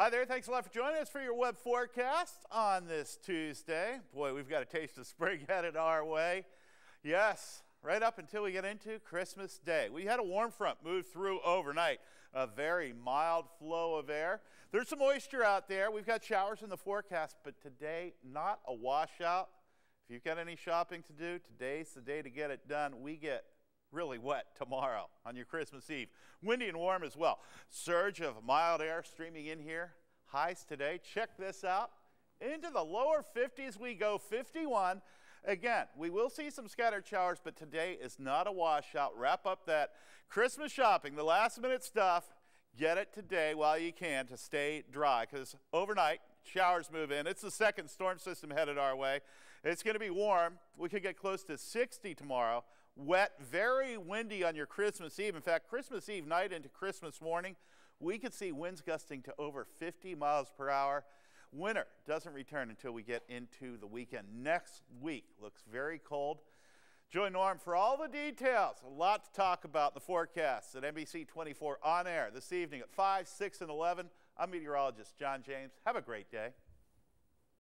Hi there, thanks a lot for joining us for your web forecast on this Tuesday. Boy, we've got a taste of spring headed our way. Yes, right up until we get into Christmas Day. We had a warm front move through overnight, a very mild flow of air. There's some moisture out there. We've got showers in the forecast, but today, not a washout. If you've got any shopping to do, today's the day to get it done. We get really wet tomorrow on your Christmas Eve. Windy and warm as well. Surge of mild air streaming in here. Highs today, check this out. Into the lower 50s we go, 51. Again, we will see some scattered showers, but today is not a washout. Wrap up that Christmas shopping, the last minute stuff. Get it today while you can to stay dry, because overnight showers move in. It's the second storm system headed our way. It's going to be warm. We could get close to 60 tomorrow. Wet, very windy on your Christmas Eve. In fact, Christmas Eve night into Christmas morning, we could see winds gusting to over 50 miles per hour. Winter doesn't return until we get into the weekend. Next week looks very cold. Join Norm for all the details. A lot to talk about in the forecasts at NBC 24 on air this evening at 5, 6, and 11. I'm meteorologist John James. Have a great day.